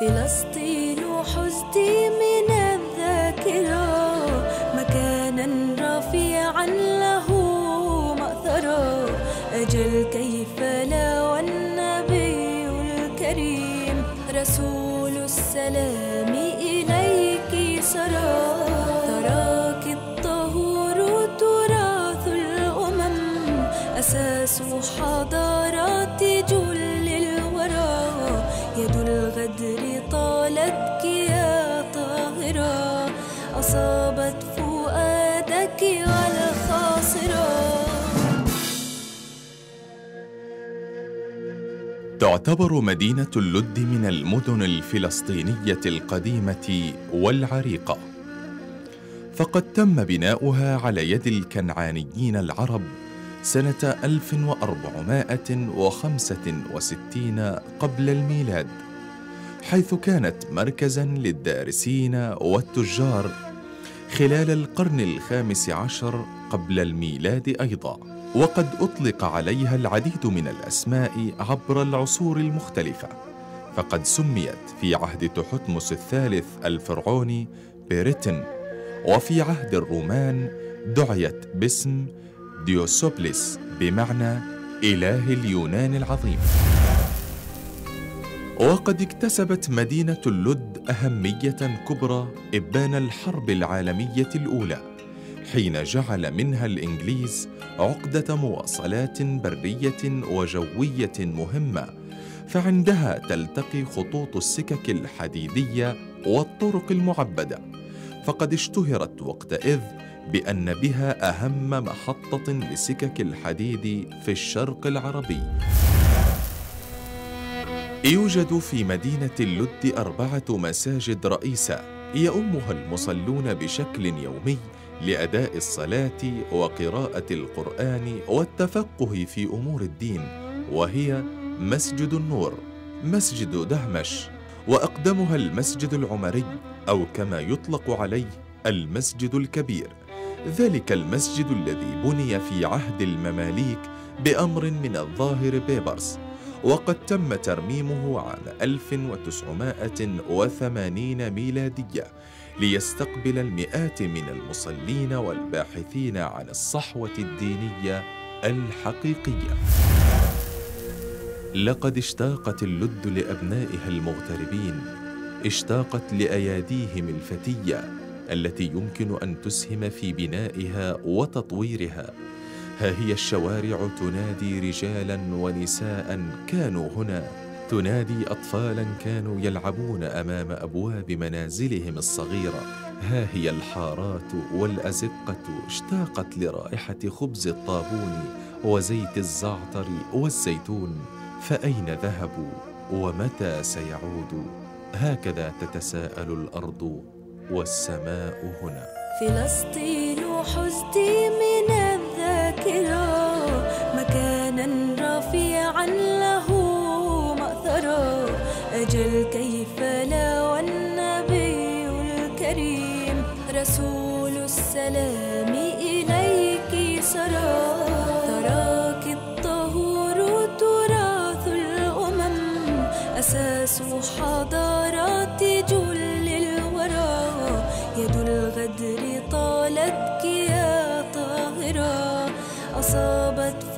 فلسطين حزتي من الذاكرة مكانا رفيعا له مأثرا أجل كيف لا والنبي الكريم رسول السلام إليك سرى تراك الطهور تراث الأمم أساس حضارات جل الورى يد الغدر طالتك يا طاهرة أصابت فؤادك والخاصرة. تعتبر مدينة اللد من المدن الفلسطينية القديمة والعريقة، فقد تم بناؤها على يد الكنعانيين العرب سنة 1465 قبل الميلاد، حيث كانت مركزاً للدارسين والتجار خلال القرن ال15 قبل الميلاد أيضاً، وقد أطلق عليها العديد من الأسماء عبر العصور المختلفة، فقد سميت في عهد تحتمس الثالث الفرعوني بيرتن، وفي عهد الرومان دعيت باسم ديوسوبلس بمعنى إله اليونان العظيم. وقد اكتسبت مدينة اللد أهمية كبرى إبان الحرب العالمية الأولى، حين جعل منها الإنجليز عقدة مواصلات برية وجوية مهمة، فعندها تلتقي خطوط السكك الحديدية والطرق المعبدة، فقد اشتهرت وقتئذ بأن بها أهم محطة لسكك الحديد في الشرق العربي. يوجد في مدينة اللد 4 مساجد رئيسة يؤمها المصلون بشكل يومي لأداء الصلاة وقراءة القرآن والتفقه في أمور الدين، وهي مسجد النور، مسجد دهمش، وأقدمها المسجد العمري أو كما يطلق عليه المسجد الكبير، ذلك المسجد الذي بني في عهد المماليك بأمر من الظاهر بيبرس، وقد تم ترميمه عام 1980 ميلادية ليستقبل المئات من المصلين والباحثين عن الصحوة الدينية الحقيقية. لقد اشتاقت اللد لأبنائها المغتربين، اشتاقت لأياديهم الفتية التي يمكن أن تسهم في بنائها وتطويرها. ها هي الشوارع تنادي رجالا ونساء كانوا هنا، تنادي أطفالا كانوا يلعبون أمام أبواب منازلهم الصغيرة، ها هي الحارات والأزقة اشتاقت لرائحة خبز الطابون وزيت الزعتر والزيتون، فأين ذهبوا ومتى سيعودوا؟ هكذا تتساءل الأرض والسماء هنا. فلسطين حزتي من الذاكرة مكانا رفيعا له مأثرا أجل كيف لا والنبي الكريم رسول السلام إليك سرى تراك الطهور تراث الأمم أساس حضارات جل الورى يد الغدر طالتك يا طاهرة أصابت